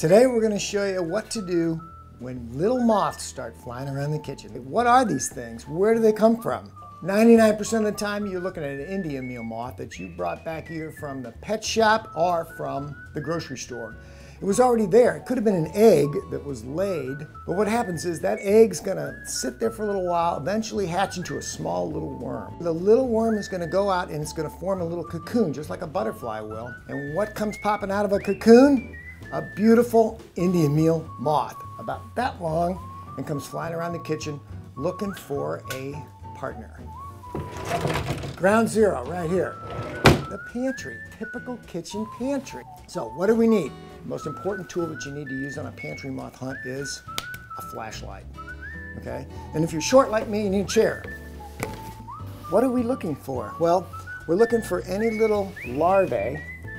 Today we're going to show you what to do when little moths start flying around the kitchen. What are these things? Where do they come from? 99% of the time you're looking at an Indian meal moth that you brought back here from the pet shop or from the grocery store. It was already there. It could have been an egg that was laid, but what happens is that egg's gonna sit there for a little while, eventually hatch into a small little worm. The little worm is gonna go out and it's gonna form a little cocoon, just like a butterfly will. And what comes popping out of a cocoon? A beautiful Indian meal moth, about that long, and comes flying around the kitchen looking for a partner. Ground zero, right here. The pantry, typical kitchen pantry. So what do we need? The most important tool that you need to use on a pantry moth hunt is a flashlight, okay? And if you're short like me, you need a chair. What are we looking for? Well, we're looking for any little larvae,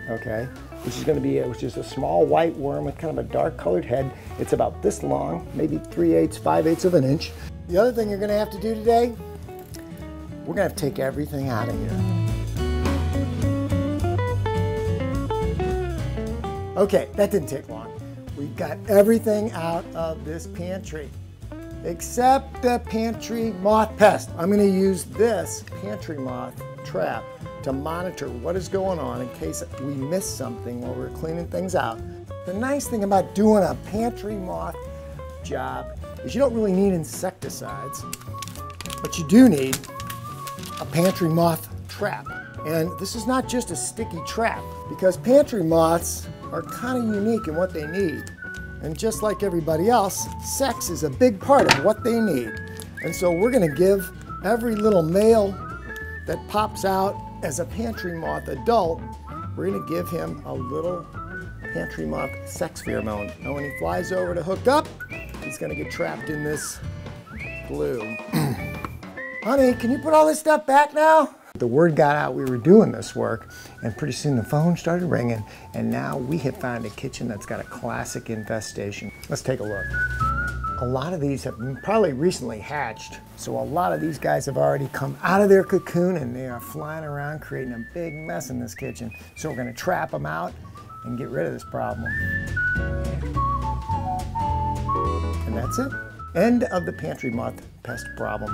okay, which is a small white worm with kind of a dark colored head. It's about this long, maybe 3/8, 5/8 of an inch. The other thing you're gonna have to do today, we're gonna have to take everything out of here. Okay, that didn't take long. We got everything out of this pantry, except the pantry moth pest. I'm gonna use this pantry moth trap to monitor what is going on in case we miss something while we're cleaning things out. The nice thing about doing a pantry moth job is you don't really need insecticides, but you do need a pantry moth trap. And this is not just a sticky trap, because pantry moths are kind of unique in what they need. And just like everybody else, sex is a big part of what they need. And so we're gonna give every little male that pops out as a pantry moth adult, we're gonna give him a little pantry moth sex pheromone. And when he flies over to hook up, he's gonna get trapped in this glue. Honey, can you put all this stuff back now? The word got out we were doing this work, and pretty soon the phone started ringing, and now we have found a kitchen that's got a classic infestation. Let's take a look. A lot of these have probably recently hatched, so a lot of these guys have already come out of their cocoon and they are flying around creating a big mess in this kitchen. So we're gonna trap them out and get rid of this problem. And that's it. End of the pantry moth pest problem.